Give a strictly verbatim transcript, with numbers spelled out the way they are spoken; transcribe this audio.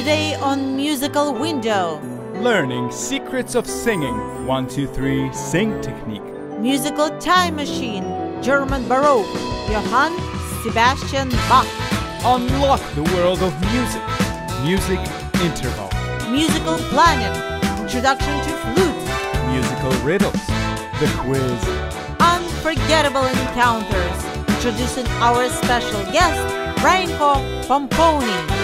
Today on Musical Window, learning secrets of singing, one two three sing technique. Musical time machine, German Baroque, Johann Sebastian Bach. Unlock the world of music, music interval. Musical planet, introduction to flute. Musical riddles, the quiz. Unforgettable encounters, introducing our special guest, Franco Pomponi.